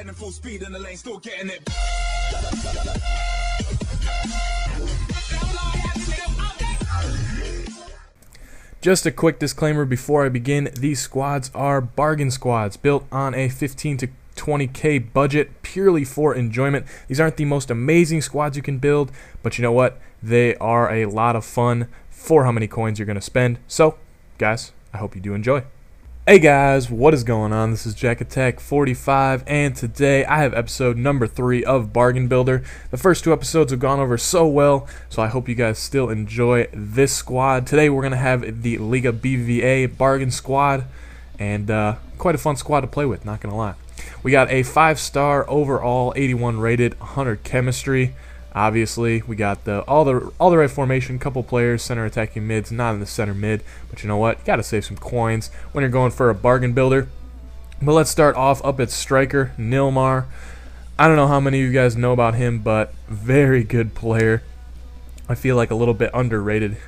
And full speed in the lane, still getting it. Just a quick disclaimer before I begin, these squads are bargain squads built on a 15 to 20K budget purely for enjoyment. These aren't the most amazing squads you can build, but you know what? They are a lot of fun for how many coins you're going to spend. So, guys, I hope you do enjoy. Hey guys, what is going on? This is Jackattack45, and today I have episode number 3 of Bargain Builder. The first two episodes have gone over so well, so I hope you guys still enjoy this squad. Today we're going to have the Liga BBVA Bargain Squad, and quite a fun squad to play with, not going to lie. We got a 5-star overall, 81 rated, 100 chemistry. Obviously, we got all the right formation, couple players, center attacking mids, not in the center mid, but you know what? You got to save some coins when you're going for a bargain builder. But let's start off up at striker, Nilmar. I don't know how many of you guys know about him, but very good player. I feel like a little bit underrated,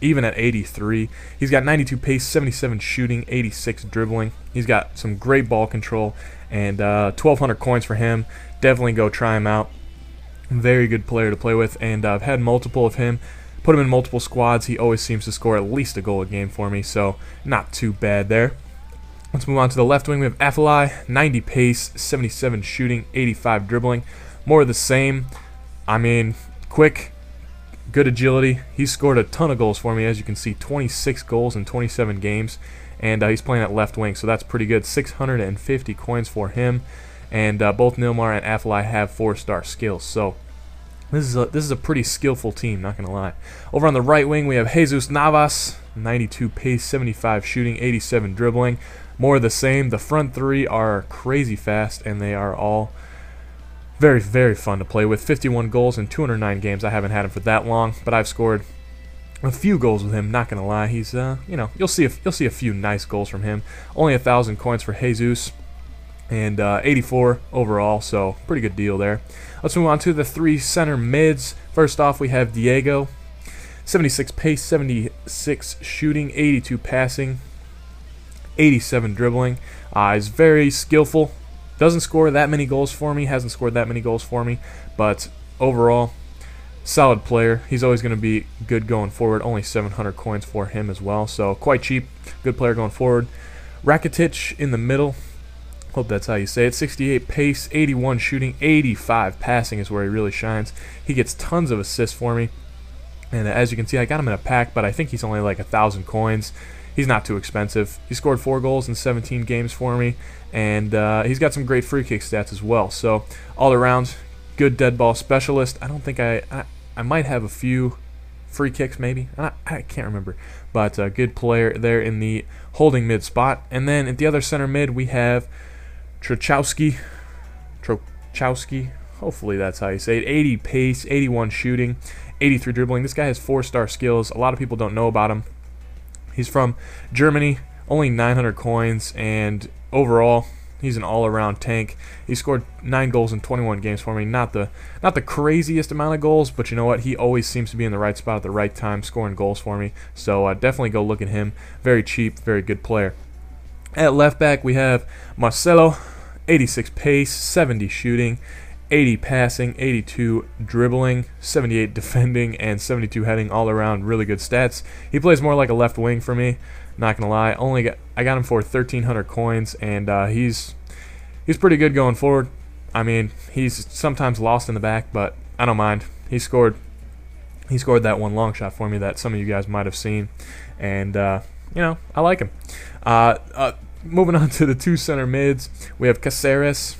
even at 83. He's got 92 pace, 77 shooting, 86 dribbling. He's got some great ball control, and 1,200 coins for him. Definitely go try him out. Very good player to play with, and I've had multiple of him. Put him in multiple squads. He always seems to score at least a goal a game for me, so not too bad there. Let's move on to the left wing. We have Afellay, 90 pace, 77 shooting, 85 dribbling. More of the same. I mean, quick, good agility. He scored a ton of goals for me, as you can see, 26 goals in 27 games, and he's playing at left wing, so that's pretty good. 650 coins for him. And both Nilmar and Afellay have 4-star skills, so this is a pretty skillful team, not gonna lie. Over on the right wing, we have Jesus Navas, 92 pace, 75 shooting, 87 dribbling. More of the same. The front three are crazy fast, and they are all very, very fun to play with. 51 goals in 209 games. I haven't had him for that long, but I've scored a few goals with him, not gonna lie. He's you know, you'll see a few nice goals from him. Only 1,000 coins for Jesus. And 84 overall, so pretty good deal there. Let's move on to the three center mids. First off, we have Diego, 76 pace, 76 shooting, 82 passing, 87 dribbling. He's very skillful. Doesn't score that many goals for me, hasn't scored that many goals for me, but overall, solid player. He's always going to be good going forward. Only 700 coins for him as well, so quite cheap. Good player going forward. Rakitic in the middle. Hope that's how you say it. 68 pace, 81 shooting, 85 passing is where he really shines. He gets tons of assists for me. And as you can see, I got him in a pack, but I think he's only like 1,000 coins. He's not too expensive. He scored 4 goals in 17 games for me. And he's got some great free kick stats as well. So all around, good dead ball specialist. I don't think I might have a few free kicks maybe. I can't remember. But a good player there in the holding mid spot. And then at the other center mid, we have Trochowski, hopefully that's how you say it, 80 pace, 81 shooting, 83 dribbling. This guy has 4-star skills. A lot of people don't know about him. He's from Germany, only 900 coins, and overall, he's an all-around tank. He scored 9 goals in 21 games for me. Not the craziest amount of goals, but you know what? He always seems to be in the right spot at the right time, scoring goals for me. So definitely go look at him. Very cheap, very good player. At left back, we have Marcelo, 86 pace, 70 shooting, 80 passing, 82 dribbling, 78 defending, and 72 heading. All around, really good stats. He plays more like a left wing for me, not gonna lie. I got him for 1,300 coins, and he's pretty good going forward. I mean, he's sometimes lost in the back, but I don't mind. He scored that one long shot for me that some of you guys might have seen, and you know, I like him. Moving on to the two center mids, we have Caceres,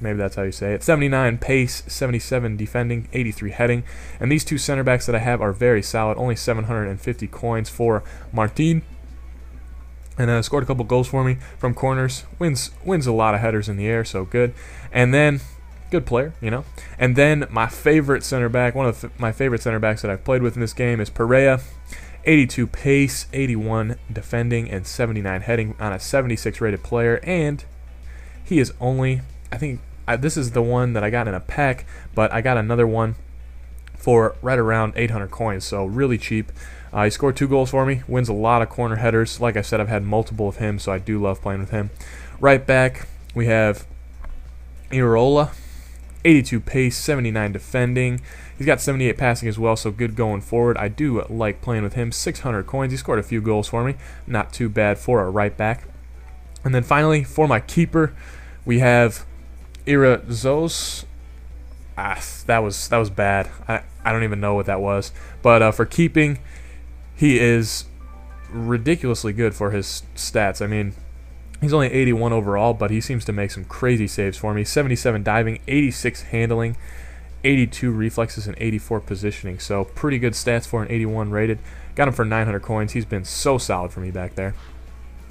maybe that's how you say it, 79 pace, 77 defending, 83 heading. And these two center backs that I have are very solid, only 750 coins for Martin. And scored a couple goals for me from corners, wins a lot of headers in the air, so good. And then, good player, you know. And then my favorite center back, one of my favorite center backs that I've played with in this game is Perea. 82 pace, 81 defending, and 79 heading on a 76 rated player, and he is only, I think, this is the one that I got in a pack, but I got another one for right around 800 coins, so really cheap. He scored 2 goals for me, wins a lot of corner headers. Like I said, I've had multiple of him, so I do love playing with him. Right back, we have Irola, 82 pace, 79 defending. He's got 78 passing as well, so good going forward. I do like playing with him. 600 coins. He scored a few goals for me. Not too bad for a right back. And then finally, for my keeper, we have Ira Zos. That was bad. I don't even know what that was. But for keeping, he is ridiculously good for his stats. I mean, he's only 81 overall, but he seems to make some crazy saves for me. 77 diving, 86 handling, 82 reflexes, and 84 positioning. So pretty good stats for an 81 rated. Got him for 900 coins. He's been so solid for me back there.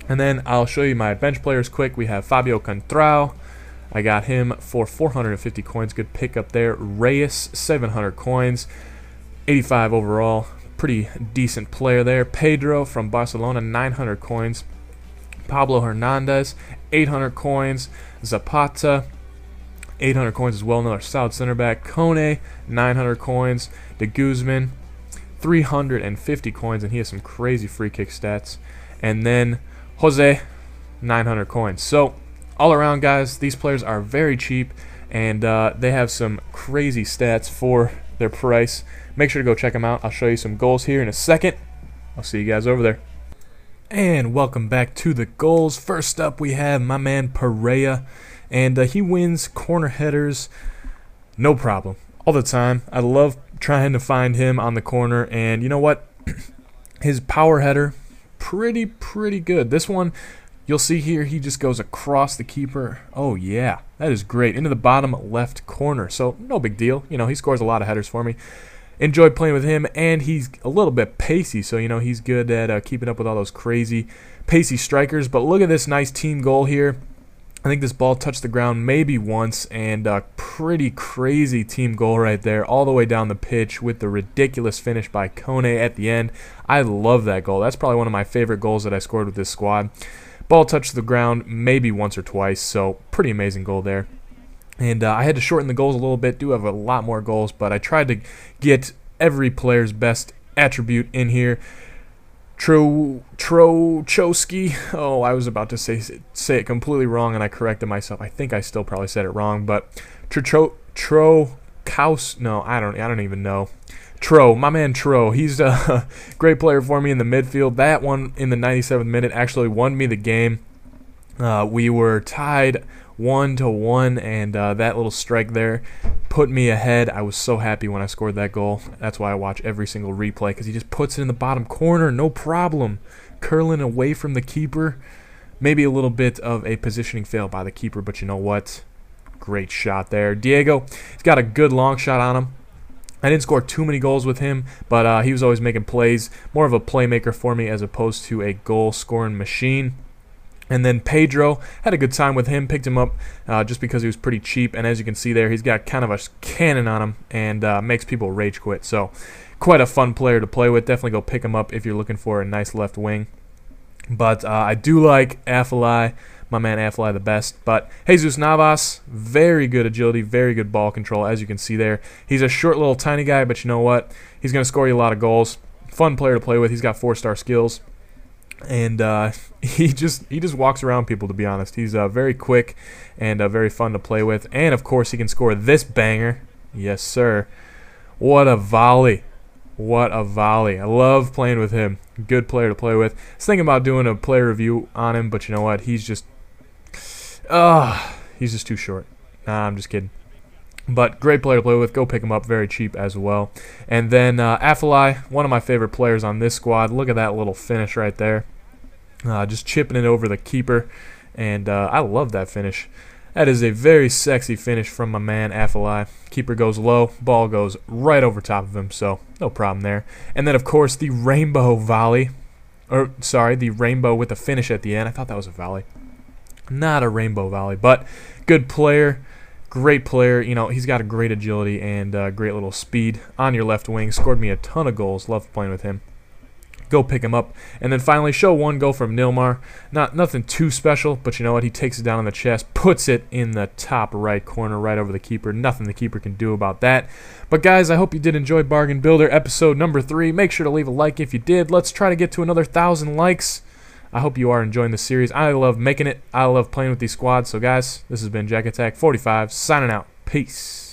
And then I'll show you my bench players quick. We have Fabio Cantrao. I got him for 450 coins. Good pickup there. Reyes, 700 coins, 85 overall. Pretty decent player there. Pedro from Barcelona, 900 coins. Pablo Hernandez, 800 coins. Zapata, 800 coins as well. Another solid center back. Kone, 900 coins. De Guzman, 350 coins, and he has some crazy free kick stats. And then Jose, 900 coins. So all around, guys, these players are very cheap, and they have some crazy stats for their price. Make sure to go check them out. I'll show you some goals here in a second. I'll see you guys over there. And welcome back to the goals. First up, we have my man Perea, and he wins corner headers, no problem, all the time. I love trying to find him on the corner, and you know what? His power header, pretty good. This one, you'll see here, he just goes across the keeper. Oh yeah, that is great, into the bottom left corner. So no big deal. You know, he scores a lot of headers for me. Enjoy playing with him, and he's a little bit pacey, so you know he's good at keeping up with all those crazy pacey strikers. But look at this nice team goal here. I think this ball touched the ground maybe once, and pretty crazy team goal right there, all the way down the pitch with the ridiculous finish by Kone at the end. I love that goal. That's probably one of my favorite goals that I scored with this squad. Ball touched the ground maybe once or twice, so pretty amazing goal there. And I had to shorten the goals a little bit. Do have a lot more goals, but I tried to get every player's best attribute in here. Trochowski. Oh, I was about to say it completely wrong, and I corrected myself. I think I still probably said it wrong, but Trochowski. No, I don't even know. Tro, my man Tro, he's a great player for me in the midfield. That one in the 97th minute actually won me the game. We were tied 1-1, and that little strike there put me ahead. I was so happy when I scored that goal. That's why I watch every single replay, because he just puts it in the bottom corner, no problem. Curling away from the keeper. Maybe a little bit of a positioning fail by the keeper, but you know what? Great shot there. Diego, he's got a good long shot on him. I didn't score too many goals with him, but he was always making plays. More of a playmaker for me as opposed to a goal-scoring machine. And then Pedro, had a good time with him, picked him up just because he was pretty cheap. And as you can see there, he's got kind of a cannon on him and makes people rage quit. So quite a fun player to play with. Definitely go pick him up if you're looking for a nice left wing. But I do like Afellay, my man Afellay the best. But Jesus Navas, very good agility, very good ball control, as you can see there. He's a short little tiny guy, but you know what? He's going to score you a lot of goals. Fun player to play with. He's got 4-star skills. And he just walks around people, to be honest. He's very quick and very fun to play with. And, of course, he can score this banger. Yes, sir. What a volley. What a volley. I love playing with him. Good player to play with. I was thinking about doing a player review on him, but you know what? He's just too short. Nah, I'm just kidding. But great player to play with. Go pick him up. Very cheap as well. And then Afellay, one of my favorite players on this squad. Look at that little finish right there. Just chipping it over the keeper. And I love that finish. That is a very sexy finish from my man Afellay. Keeper goes low. Ball goes right over top of him. So no problem there. And then, of course, the rainbow volley. Or, sorry, the rainbow with the finish at the end. I thought that was a volley. Not a rainbow volley, but good player. Great player, you know, he's got a great agility and great little speed on your left wing. Scored me a ton of goals. Love playing with him. Go pick him up. And then finally, show one goal from Nilmar. Nothing too special, but you know what? He takes it down on the chest, puts it in the top right corner, right over the keeper. Nothing the keeper can do about that. But guys, I hope you did enjoy Bargain Builder episode number 3. Make sure to leave a like if you did. Let's try to get to another 1,000 likes. I hope you are enjoying the series. I love making it. I love playing with these squads. So guys, this has been Jackattack45 signing out. Peace.